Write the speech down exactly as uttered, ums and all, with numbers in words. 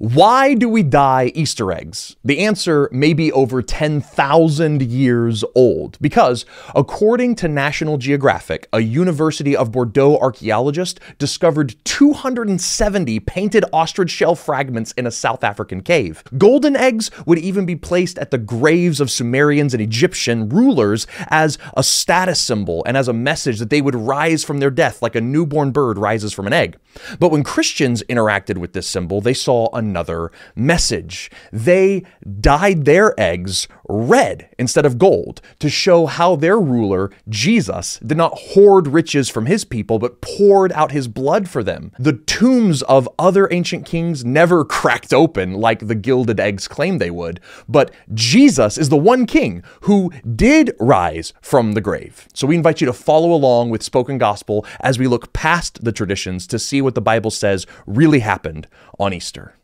Why do we dye Easter eggs? The answer may be over ten thousand years old, because according to National Geographic, a University of Bordeaux archaeologist discovered two hundred seventy painted ostrich shell fragments in a South African cave. Golden eggs would even be placed at the graves of Sumerians and Egyptian rulers as a status symbol and as a message that they would rise from their death like a newborn bird rises from an egg. But when Christians interacted with this symbol, they saw a another message. They dyed their eggs red instead of gold to show how their ruler, Jesus, did not hoard riches from his people, but poured out his blood for them. The tombs of other ancient kings never cracked open like the gilded eggs claimed they would, but Jesus is the one king who did rise from the grave. So we invite you to follow along with Spoken Gospel as we look past the traditions to see what the Bible says really happened on Easter.